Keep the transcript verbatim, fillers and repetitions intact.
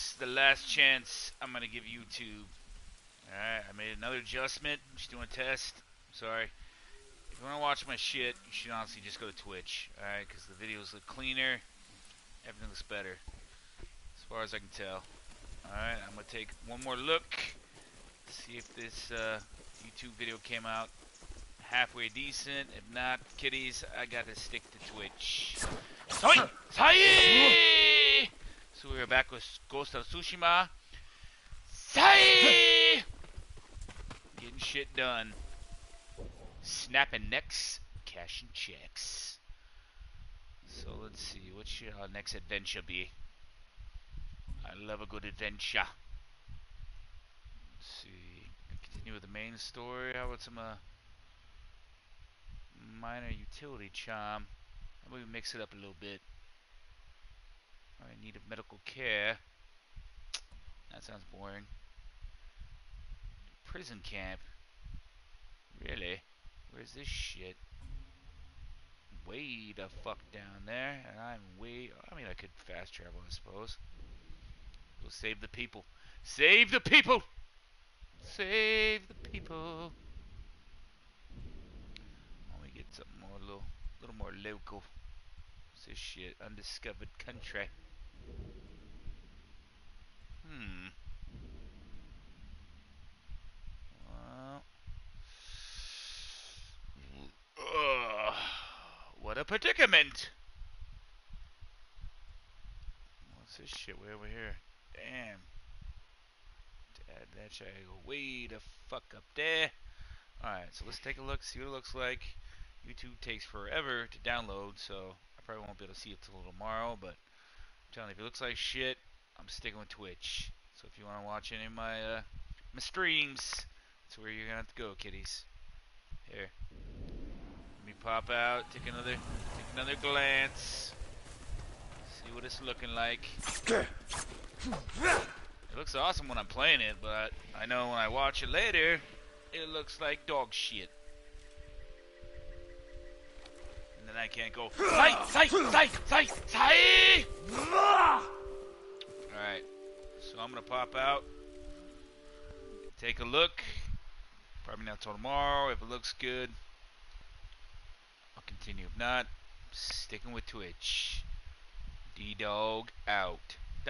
This is the last chance I'm gonna give YouTube. Alright, I made another adjustment. I'm just doing a test. I'm sorry. If you wanna watch my shit, you should honestly just go to Twitch. Alright, because the videos look cleaner. Everything looks better. As far as I can tell. Alright, I'm gonna take one more look. See if this uh, YouTube video came out halfway decent. If not, kiddies, I gotta stick to Twitch. Sorry! Sorry! So we are back with Ghost of Tsushima. Sai! Getting shit done. Snapping necks, cashing checks. So let's see, what should our next adventure be? I love a good adventure. Let's see. Continue with the main story. How about some uh, minor utility charm? How about we mix it up a little bit? I need a medical care. That sounds boring. Prison camp. Really? Where's this shit? Way the fuck down there, and I'm way. I mean, I could fast travel, I suppose. We'll save the people. Save the people. Save the people. Let me get something more little, little more local. What's this shit? Undiscovered country. Hmm. Well. Ugh. What a predicament! What's this shit? Way over here. Damn. Dad, that should go way the fuck up there. Alright, so let's take a look, see what it looks like. YouTube takes forever to download, so I probably won't be able to see it till tomorrow, but I'm telling you, if it looks like shit, I'm sticking with Twitch. So if you want to watch any of my, uh, my streams, that's where you're going to have to go, kiddies. Here. Let me pop out, take another, take another glance. See what it's looking like. It looks awesome when I'm playing it, but I know when I watch it later, it looks like dog shit. And then I can't go, Sai! Sai! Sai! Sai! Sai! Alright, so I'm gonna pop out, take a look, probably not till tomorrow. If it looks good, I'll continue. If not, sticking with Twitch. D-Dog out.